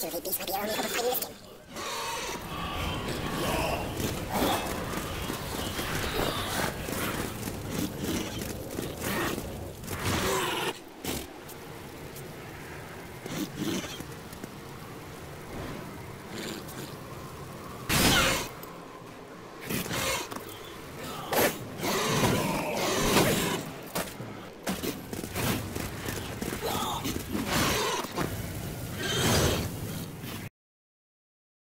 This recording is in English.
survey piece might be our only hope of finding this kid.